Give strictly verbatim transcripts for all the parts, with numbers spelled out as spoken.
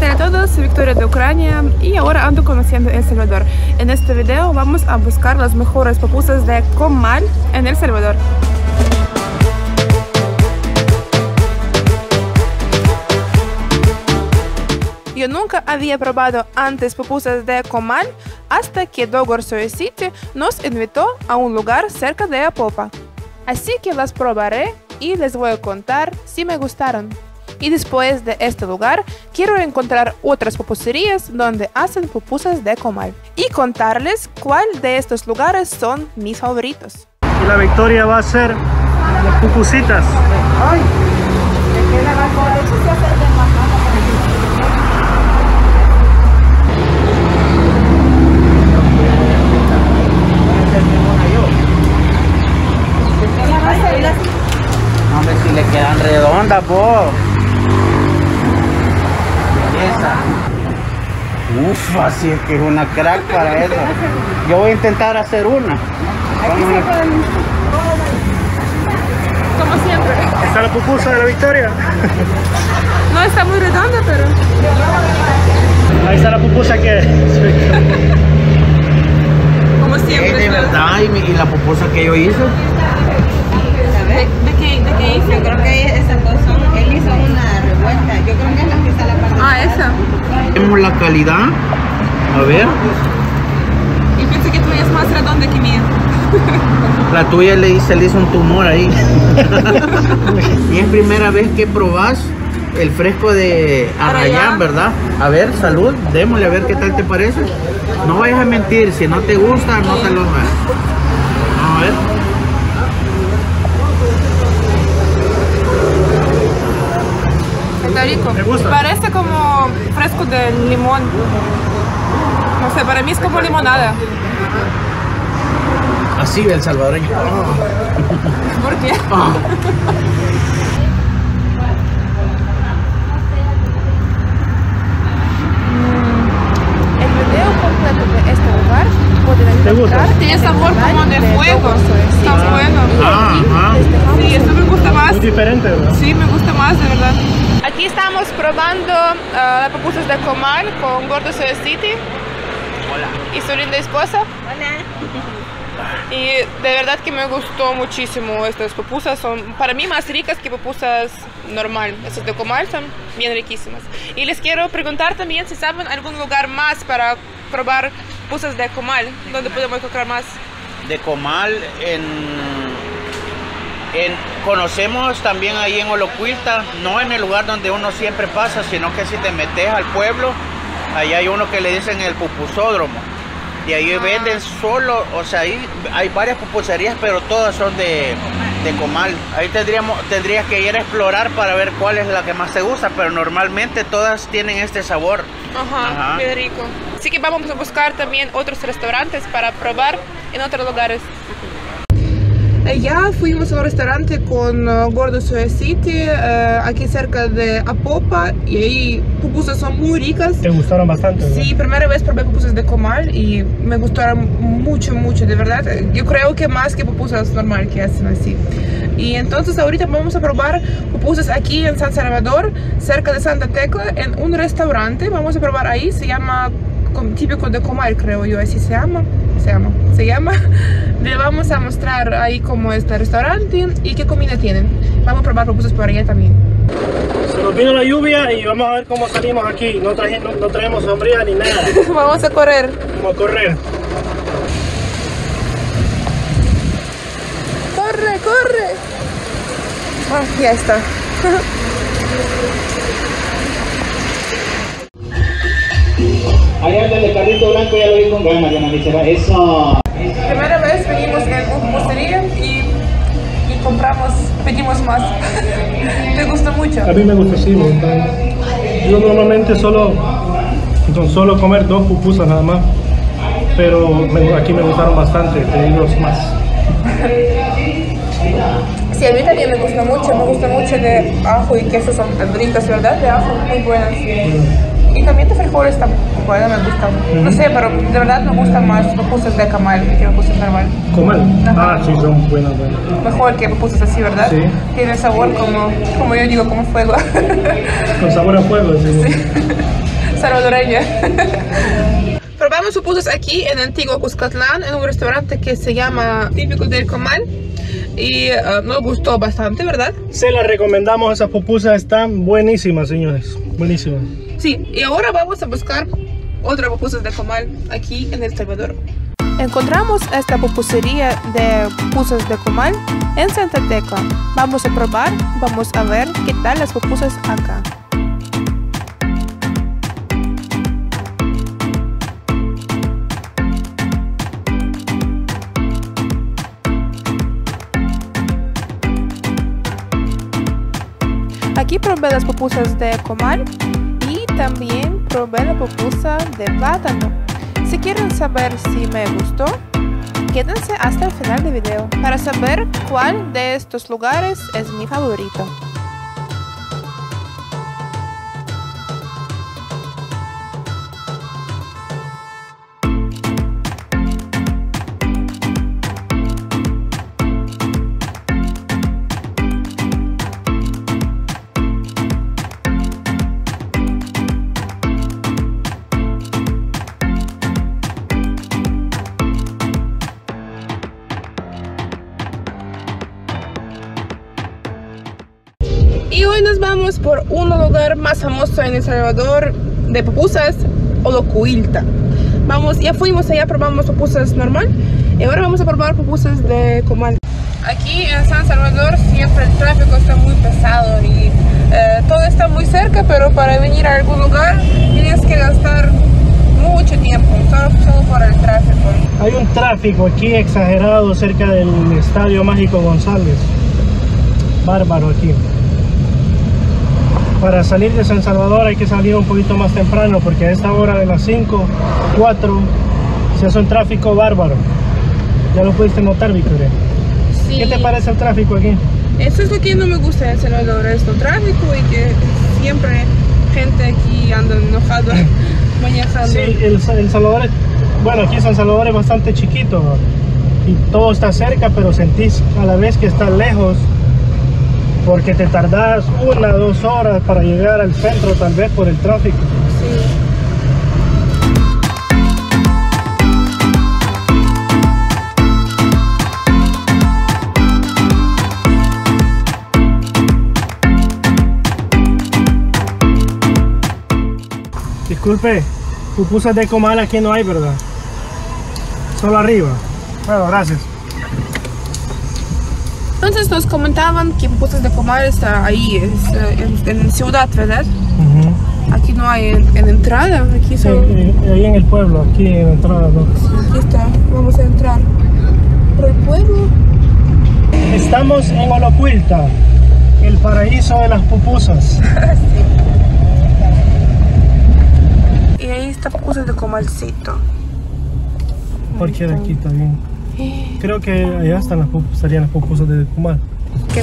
tal a todos, soy Victoria de Ucrania y ahora ando conociendo El Salvador. En este video vamos a buscar las mejores pupusas de Comal en El Salvador. Yo nunca había probado antes pupusas de Comal hasta que GordoSoyCity nos invitó a un lugar cerca de Apopa. Así que las probaré y les voy a contar si me gustaron. Y después de este lugar, quiero encontrar otras pupuserías donde hacen pupusas de Comal y contarles cuál de estos lugares son mis favoritos. Y la victoria va a ser las pupusitas. Ay. A ver si le quedan redondas, po. Esa. Uf, así es que es una crack para eso. Yo voy a intentar hacer una. Aquí se pueden... Como siempre. ¿Está la pupusa de la victoria? No está muy redonda, pero... Ahí está la pupusa que... Como siempre. Hey, de verdad, y, mi, y la pupusa que yo hice. ¿De, de qué, de qué hizo? Yo creo que esas dos son, él hizo una revuelta, yo creo que es la que está la parte. Ah, esa. Vemos la calidad, a ver. Y pienso que tuya es más redonda que mía. La tuya le hice, le hizo un tumor ahí. Y es primera vez que probás el fresco de Arrayán, ¿verdad? A ver, salud, démosle a ver qué tal te parece. No vayas a mentir, si no te gusta, no te lo hagas. A ver. Está rico. ¿Te gusta? Parece como fresco de limón. No sé, para mí es como limonada. Así ve el salvadoreño. Oh. ¿Por qué? Oh. El video completo de este lugar pueden encontrar. Tiene sabor como de fuego. Está bueno. Ah, ah. Sí, esto me gusta más. Muy diferente, ¿verdad? Sí, me gusta más, de verdad. Aquí estamos probando uh, las pupusas de Comal con GordoSoyCity. Hola. Y su linda esposa. Hola. Y de verdad que me gustó muchísimo estas pupusas. Son para mí más ricas que pupusas normal. Estas de Comal son bien riquísimas. Y les quiero preguntar también si saben algún lugar más para probar pupusas de Comal. ¿Dónde podemos encontrar más? De Comal en... En, conocemos también ahí en Olocuilta, no en el lugar donde uno siempre pasa, sino que si te metes al pueblo, ahí hay uno que le dicen el pupusódromo. Y ahí ah. venden solo, o sea, ahí hay varias pupuserías, pero todas son de, de Comal. Ahí tendríamos, tendrías que ir a explorar para ver cuál es la que más te gusta, pero normalmente todas tienen este sabor. Ajá, Ajá. Qué rico. Así que vamos a buscar también otros restaurantes para probar en otros lugares. Ya fuimos a un restaurante con GordoSoyCity, eh, aquí cerca de Apopa, y ahí pupusas son muy ricas. ¿Te gustaron bastante? Sí, ¿no? Primera vez probé pupusas de Comal y me gustaron mucho, mucho, de verdad. Yo creo que más que pupusas normal que hacen así. Y entonces ahorita vamos a probar pupusas aquí en San Salvador, cerca de Santa Tecla, en un restaurante. Vamos a probar ahí, se llama Típico de Comal, creo yo, así se llama. Se llama, se llama. Le vamos a mostrar ahí cómo está el restaurante y qué comida tienen. Vamos a probar pupusas por allá también. Se nos vino la lluvia y vamos a ver cómo salimos aquí. No, traje, no, no traemos sombría ni nada. Vamos a correr. Vamos a correr. Corre, corre. Ah, ya está. Ahí anda el carrito blanco, ya lo vi con ganas, Diana Michela, eso. Primera vez venimos en una pupusería y, y compramos, pedimos más. ¿Te gustó mucho? A mí me gustó, sí, me gustó. Yo normalmente solo, solo comer dos pupusas nada más, pero me, aquí me gustaron bastante, pedí dos más. Sí, a mí también me gusta mucho, me gusta mucho de ajo y queso, son tan ricas, ¿verdad? De ajo, muy buenas. Mm. Y también de frijoles, está buena, me gusta. Mm-hmm. No sé, pero de verdad me gustan más pupusas de Comal que pupusas normal. ¿Comal? Ajá. Ah, sí, son buenas, buenas. Mejor que pupusas así, ¿verdad? Sí. Tiene sabor como, como yo digo, como fuego. Con sabor a fuego, sí. Sí. salvadoreña. Probamos pupusas aquí en Antiguo Cuscatlán, en un restaurante que se llama Típico del Comal. Y uh, me gustó bastante, ¿verdad? Se las recomendamos, esas pupusas están buenísimas, señores. Buenísimas. Sí, y ahora vamos a buscar otras pupusas de Comal aquí en El Salvador. Encontramos esta pupusería de pupusas de Comal en Santa Tecla. Vamos a probar, vamos a ver qué tal las pupusas acá. Aquí probé las pupusas de Comal y también probé la pupusa de plátano. Si quieren saber si me gustó, quédense hasta el final del video para saber cuál de estos lugares es mi favorito. Y hoy nos vamos por un lugar más famoso en El Salvador de pupusas, Olocuilta. Vamos, ya fuimos allá, probamos pupusas normal y ahora vamos a probar pupusas de Comal. Aquí en San Salvador siempre el tráfico está muy pesado y eh, todo está muy cerca, pero para venir a algún lugar tienes que gastar mucho tiempo, solo, solo por el tráfico. Hay un tráfico aquí exagerado cerca del Estadio Mágico González. Bárbaro aquí. Para salir de San Salvador hay que salir un poquito más temprano, porque a esta hora de las cinco, cuatro, se hace un tráfico bárbaro. Ya lo pudiste notar, Victoria. Sí. ¿Qué te parece el tráfico aquí? Eso es lo que no me gusta de El Salvador, es el tráfico y que siempre gente aquí anda enojada, manejando. Sí, el, el Salvador, es, bueno, aquí San Salvador es bastante chiquito y todo está cerca, pero sentís a la vez que está lejos. Porque te tardas una o dos horas para llegar al centro, tal vez por el tráfico. Sí. Disculpe, pupusas de Comal aquí no hay, ¿verdad? Solo arriba. Bueno, gracias. Entonces nos comentaban que pupusas de Comal está ahí, es, en, en ciudad, ¿verdad? Uh-huh. Aquí no hay en, en entrada, aquí solo... Sí, ahí en el pueblo, aquí en la entrada. ¿No? Aquí está, vamos a entrar por el pueblo. Estamos en Olocuilta, el paraíso de las pupusas. Sí. Y ahí está pupusas de Comalcito. Porque de aquí también. Creo que allá están las estarían las pupusas de Comal. ¿Qué?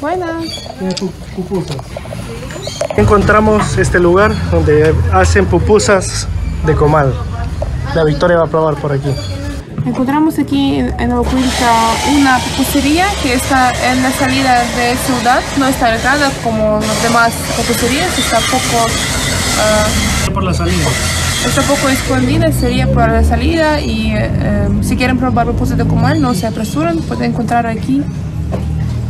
Buenas. Buenas. Pupusas. Encontramos este lugar donde hacen pupusas de Comal. La Victoria va a probar por aquí. Encontramos aquí en Olocuilta una pupusería que está en la salida de ciudad. No está alejada como las demás pupuserías, está poco... Uh... Por la salida. Está un poco escondida, sería para la salida y eh, si quieren probar pupusas de Comal no se apresuran, pueden encontrar aquí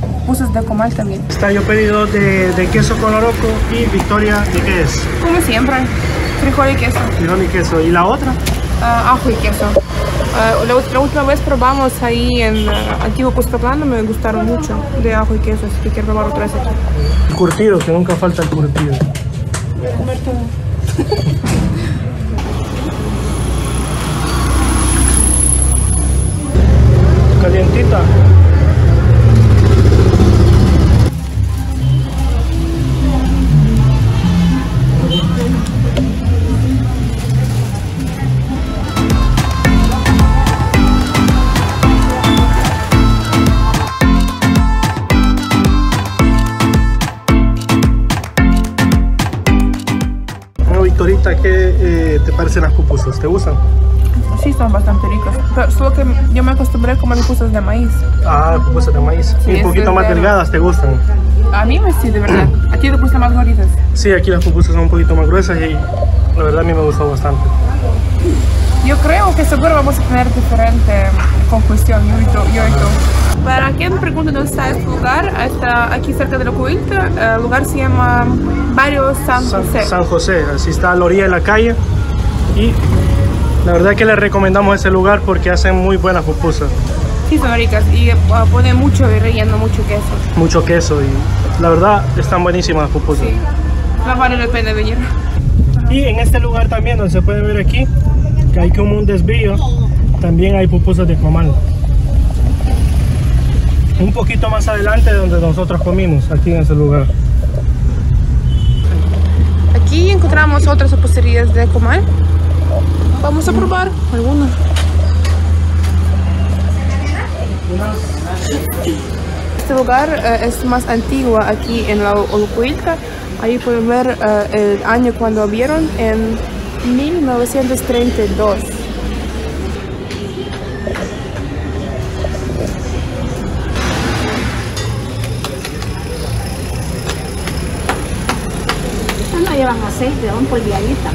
pupusas de Comal también. Está yo pedido de, de queso con loroco y Victoria, ¿de qué es? Como siempre, frijol y queso. Frijol y queso, ¿y la otra? Uh, ajo y queso. Uh, la, la última vez probamos ahí en uh, Antiguo Cuscatlán, me gustaron mucho de ajo y queso, así que quiero probar otra vez aquí. El curtido, que nunca falta el curtido. Voy a comer todo. Calientita. Bueno, Victorita, ¿qué eh, te parecen las pupusas? ¿Te gustan? Sí, son bastante ricas, pero solo que yo me acostumbré a comer pupusas de maíz. Ah, pupusas de maíz. Sí, y un poquito más delgadas, ¿te gustan? A mí me sí, de verdad. ¿A ti te gustan más gorditas? Sí, aquí las pupusas son un poquito más gruesas y la verdad a mí me gustó bastante. Yo creo que seguro vamos a tener diferente confusión, yo y tú. Yo y tú. Para quien pregunte dónde está este lugar, está aquí cerca de Olocuilta. El lugar se llama Barrio San José. San José, así está a la orilla de la calle. Y la verdad que les recomendamos ese lugar porque hacen muy buenas pupusas. Sí, son ricas y uh, ponen mucho relleno, mucho queso. Mucho queso y la verdad están buenísimas las pupusas. Sí, más vale la pena venir. Y en este lugar también, donde se puede ver aquí, que hay como un desvío, también hay pupusas de comal. Un poquito más adelante de donde nosotros comimos, aquí en ese lugar. Aquí encontramos otras pupuserías de comal. Vamos a probar algunas. Este lugar uh, es más antiguo aquí en la Olocuilta. Ahí pueden ver uh, el año cuando abrieron en mil novecientos treinta y dos. Esta no llevan aceite, llevan polviadita.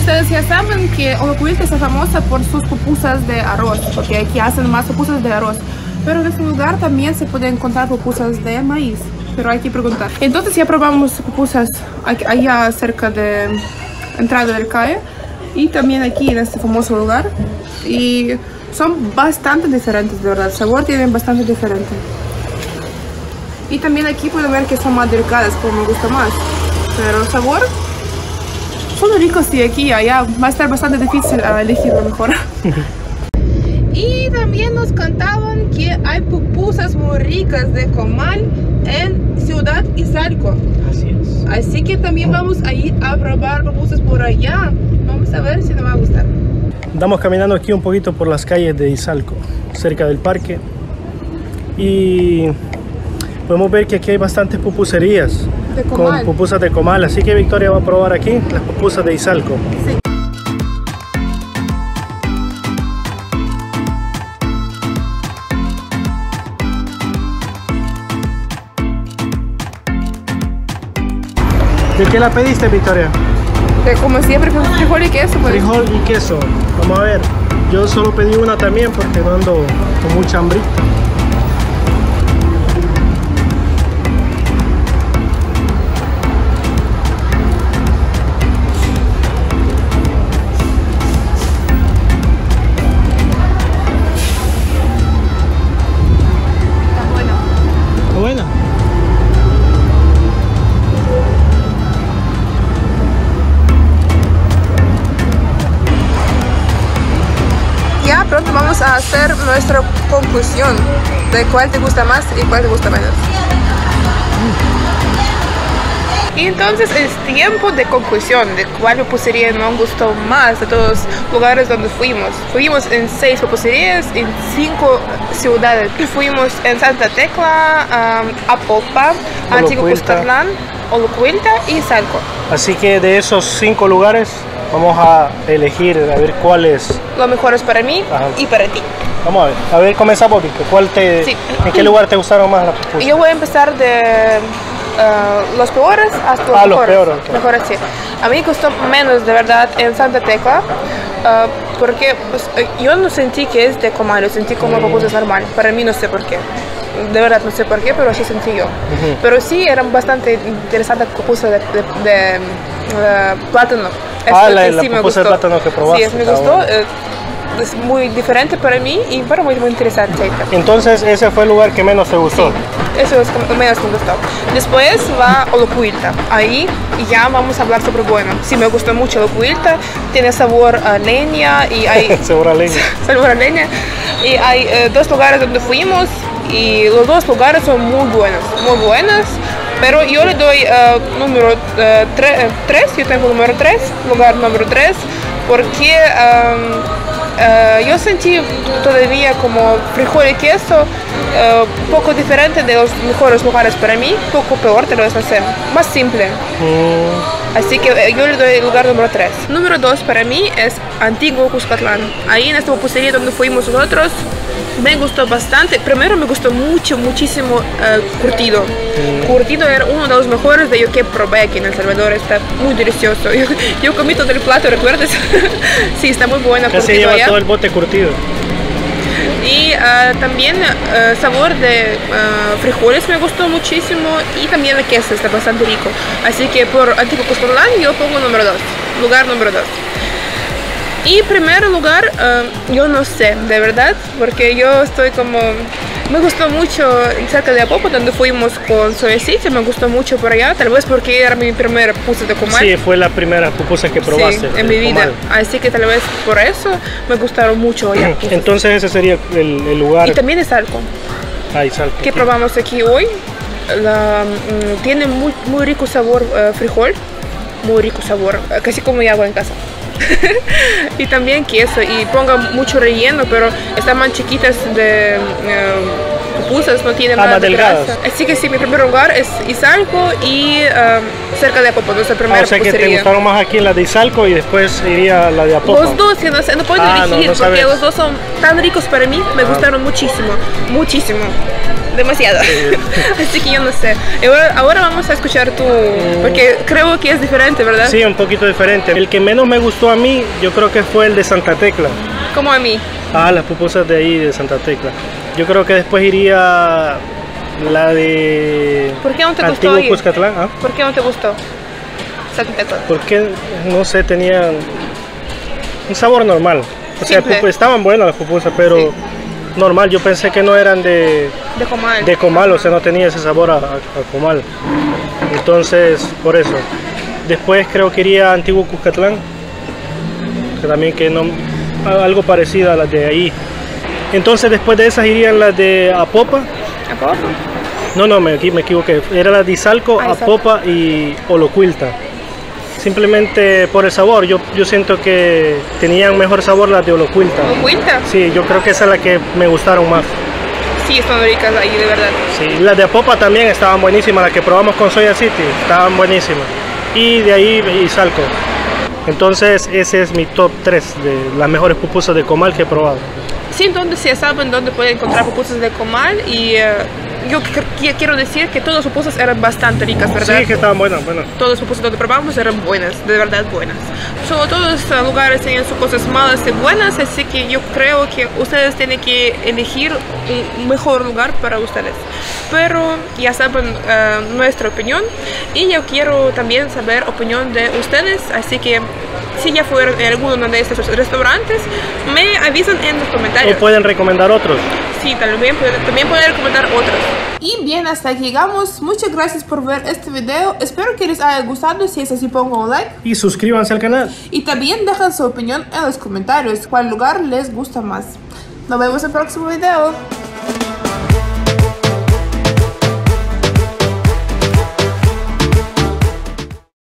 Ustedes ya saben que Olocuilta es famosa por sus pupusas de arroz, porque aquí hacen más pupusas de arroz. Pero en este lugar también se pueden encontrar pupusas de maíz, pero hay que preguntar. Entonces ya probamos pupusas allá cerca de entrada del calle y también aquí en este famoso lugar. Y son bastante diferentes, de verdad, el sabor tienen bastante diferente. Y también aquí pueden ver que son más delicadas, como me gusta más, pero el sabor... Son ricos y aquí allá va a estar bastante difícil uh, elegir lo mejor. Y también nos contaban que hay pupusas muy ricas de comal en Ciudad Izalco. Así es. Así que también vamos a ir a probar pupusas por allá. Vamos a ver si nos va a gustar. Andamos caminando aquí un poquito por las calles de Izalco, cerca del parque. Y podemos ver que aquí hay bastantes pupuserías con pupusas de comal, así que Victoria va a probar aquí las pupusas de Izalco. Sí. ¿De qué la pediste, Victoria? De, como siempre, con frijol y queso. Pues. Frijol y queso. Vamos a ver, yo solo pedí una también porque no ando con mucha hambrita. Vamos a hacer nuestra conclusión de cuál te gusta más y cuál te gusta menos. Y entonces es tiempo de conclusión de cuál pupusería nos gustó más de todos los lugares donde fuimos. Fuimos en seis pupuserías, en cinco ciudades. Fuimos en Santa Tecla, um, Apopa, Antiguo Cuscatlán, Olocuilta y Izalco. Así que de esos cinco lugares vamos a elegir, a ver cuál es... Lo mejor es para mí. Ajá. Y para ti. Vamos a ver, a ver, comenzamos, Víctor. ¿Cuál te, sí. ¿En qué lugar te gustaron más las pupusas? Yo voy a empezar de uh, los peores hasta los ah, mejores. Los peores, claro. Mejores, sí. A mí costó menos, de verdad, en Santa Tecla, uh, porque pues, yo no sentí que es de comal, yo sentí como mm. pupusas normal. Para mí no sé por qué. De verdad, no sé por qué, pero así sentí yo. Uh-huh. Pero sí, eran bastante interesantes pupusas de, de, de uh, plátano. Esto ah, la, la sí pupusa de plátano que probaste. Sí, me gustó. Bueno. Es muy diferente para mí y pero muy, muy interesante. Entonces, ese fue el lugar que menos te gustó. Sí, eso es que menos me gustó. Después va Olocuilta. Ahí ya vamos a hablar sobre bueno. Sí, me gustó mucho Olocuilta. Tiene sabor a leña y hay... sabor a leña. Sabor a leña. Y hay eh, dos lugares donde fuimos y los dos lugares son muy buenos. Muy buenos. Pero yo le doy uh, número uh, tre tres, yo tengo número tres, lugar número tres, porque um, uh, yo sentí todavía como frijol y queso. Uh, poco diferente de los mejores lugares para mí, poco peor te lo vas a hacer, más simple. Mm. Así que uh, yo le doy el lugar número tres. Número dos para mí es Antiguo Cuscatlán. Ahí en esta pupusería donde fuimos nosotros, me gustó bastante. Primero me gustó mucho, muchísimo uh, curtido. Mm. Curtido era uno de los mejores de yo que probé aquí en El Salvador, está muy delicioso. Yo, yo comí todo el plato, ¿recuerdas? Sí, está muy buena. Casi lleva allá todo el bote curtido. Y uh, también uh, sabor de uh, frijoles me gustó muchísimo y también el queso está bastante rico. Así que por Antiguo Cuscatlán yo pongo número dos, lugar número dos. Y primer lugar, uh, yo no sé, de verdad, porque yo estoy como... Me gustó mucho cerca de Apopa, donde fuimos con GordoSoyCity, me gustó mucho por allá, tal vez porque era mi primera pupusa de Comal. Sí, fue la primera pupusa que probaste. Sí, en mi vida, Comal. Así que tal vez por eso me gustaron mucho allá. Entonces ese sería el, el lugar. Y también Izalco. Ah, Izalco. Que probamos aquí hoy. La, mmm, tiene muy, muy rico sabor uh, frijol, muy rico sabor, casi como yo hago en casa. Y también queso y ponga mucho relleno, pero están más chiquitas de uh, pupusas, no tienen ah, nada de grasa. Así que sí, mi primer lugar es Izalco y uh, cerca de Apopa, nuestra primera ah, o sea pupusería. Que te gustaron más aquí la de Izalco y después iría la de Apopa. Los dos, que no, no puedo ah, elegir, no, no porque los dos son tan ricos para mí, me ah. gustaron muchísimo, muchísimo, demasiado. Así que yo no sé. Ahora, ahora vamos a escuchar tú, porque creo que es diferente, ¿verdad? Sí, un poquito diferente. El que menos me gustó a mí, yo creo que fue el de Santa Tecla. ¿Cómo a mí? Ah, las pupusas de ahí, de Santa Tecla. Yo creo que después iría la de... ¿Por qué no te gustó Antiguo Cuscatlán? ¿Ah? ¿Por qué no te gustó Santa Tecla? Porque, no sé, tenía un sabor normal. O sea, pup... estaban buenas las pupusas, pero... Sí. Normal, yo pensé que no eran de, de, comal. de comal, o sea, no tenía ese sabor a, a, a comal. Entonces, por eso. Después creo que iría a Antiguo Cuscatlán, que también que no, algo parecido a las de ahí. Entonces, después de esas irían las de Apopa. ¿Apopa? No, no, me, me equivoqué. Era las de Izalco, ah, Apopa y Olocuilta. Simplemente por el sabor, yo, yo siento que tenían mejor sabor las de Olocuilta. ¿Olocuilta? Sí, yo creo que esa es la que me gustaron más. Sí, son ricas ahí, de verdad. Sí, las de Apopa también estaban buenísimas, las que probamos con GordoSoyCity, estaban buenísimas. Y de ahí Izalco. Entonces ese es mi top tres de las mejores pupusas de Comal que he probado. Sí, entonces ya saben dónde pueden encontrar pupusas de Comal y... Uh... Yo quiero decir que todas las pupusas eran bastante ricas, ¿verdad? Sí, que estaban buenas, buenas. Todas las pupusas donde probamos eran buenas, de verdad buenas. Solo todos los lugares tenían sus cosas malas y buenas, así que yo creo que ustedes tienen que elegir un mejor lugar para ustedes. Pero ya saben uh, nuestra opinión y yo quiero también saber opinión de ustedes, así que si ya fueron en alguno de estos restaurantes, me avisan en los comentarios. O pueden recomendar otros. Sí, también pueden, también pueden recomendar otros. Y bien, hasta aquí llegamos. Muchas gracias por ver este video. Espero que les haya gustado. Si es así, pongan un like y suscríbanse al canal. Y también dejen su opinión en los comentarios, cuál lugar les gusta más. Nos vemos en el próximo video.